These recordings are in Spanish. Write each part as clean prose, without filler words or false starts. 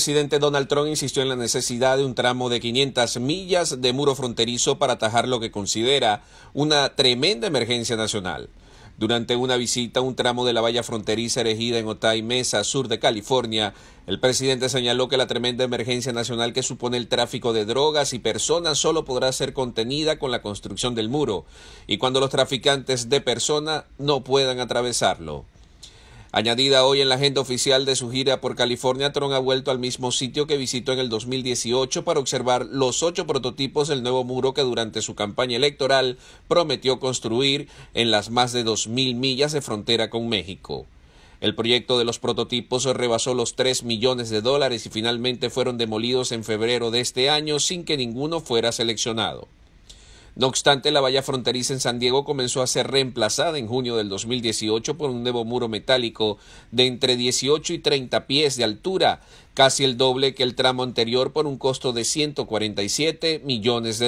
El presidente Donald Trump insistió en la necesidad de un tramo de 500 millas de muro fronterizo para atajar lo que considera una tremenda emergencia nacional. Durante una visita a un tramo de la valla fronteriza erigida en Otay Mesa, sur de California, el presidente señaló que la tremenda emergencia nacional que supone el tráfico de drogas y personas solo podrá ser contenida con la construcción del muro y cuando los traficantes de personas no puedan atravesarlo. Añadida hoy en la agenda oficial de su gira por California, Trump ha vuelto al mismo sitio que visitó en el 2018 para observar los 8 prototipos del nuevo muro que durante su campaña electoral prometió construir en las más de 2.000 millas de frontera con México. El proyecto de los prototipos rebasó los $3 millones y finalmente fueron demolidos en febrero de este año sin que ninguno fuera seleccionado. No obstante, la valla fronteriza en San Diego comenzó a ser reemplazada en junio del 2018 por un nuevo muro metálico de entre 18 y 30 pies de altura, casi el doble que el tramo anterior por un costo de $147 millones.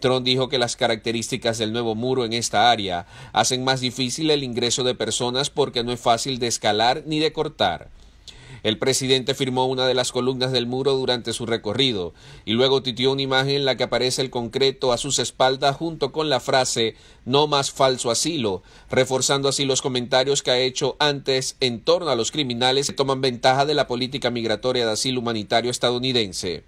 Trump dijo que las características del nuevo muro en esta área hacen más difícil el ingreso de personas porque no es fácil de escalar ni de cortar. El presidente firmó una de las columnas del muro durante su recorrido y luego tuiteó una imagen en la que aparece el concreto a sus espaldas junto con la frase "No más falso asilo", reforzando así los comentarios que ha hecho antes en torno a los criminales que toman ventaja de la política migratoria de asilo humanitario estadounidense.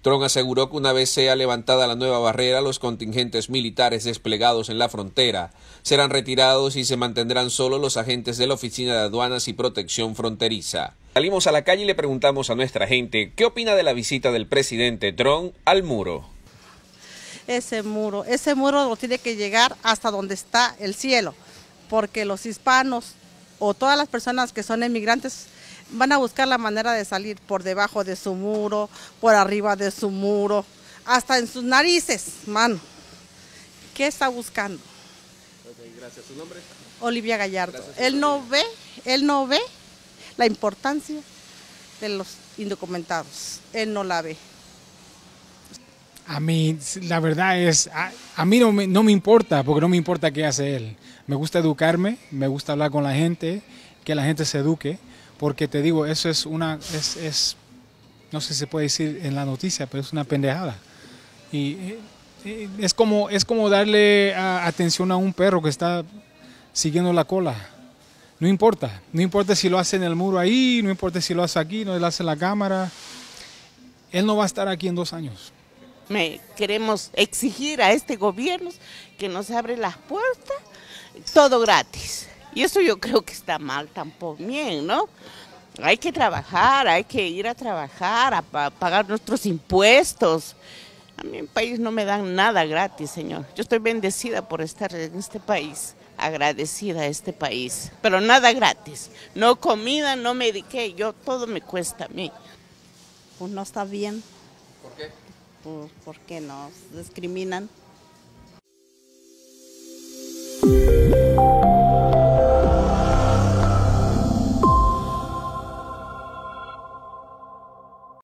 Trump aseguró que una vez sea levantada la nueva barrera, los contingentes militares desplegados en la frontera serán retirados y se mantendrán solo los agentes de la Oficina de Aduanas y Protección Fronteriza. Salimos a la calle y le preguntamos a nuestra gente qué opina de la visita del presidente Trump al muro. Ese muro lo tiene que llegar hasta donde está el cielo, porque los hispanos o todas las personas que son inmigrantes van a buscar la manera de salir por debajo de su muro, por arriba de su muro, hasta en sus narices, mano. ¿Qué está buscando? Okay, gracias. ¿Su nombre? Olivia Gallardo. Gracias, él no ve la importancia de los indocumentados. Él no la ve. A mí, la verdad es, a mí no me importa, porque no me importa qué hace él. Me gusta educarme, me gusta hablar con la gente, que la gente se eduque. Porque te digo, eso es no sé si se puede decir en la noticia, pero es una pendejada. Y es como darle atención a un perro que está siguiendo la cola. No importa si lo hace en el muro ahí, no importa si lo hace aquí, no lo hace en la cámara. Él no va a estar aquí en 2 años. Queremos exigir a este gobierno que nos abre las puertas, todo gratis. Y eso yo creo que está mal tampoco, bien, ¿no? Hay que trabajar, hay que ir a trabajar, a pagar nuestros impuestos. A mí en el país no me dan nada gratis, señor. Yo estoy bendecida por estar en este país, agradecida a este país, pero nada gratis. No comida, no mediqué, yo todo me cuesta a mí. Pues no está bien. ¿Por qué? Porque nos discriminan.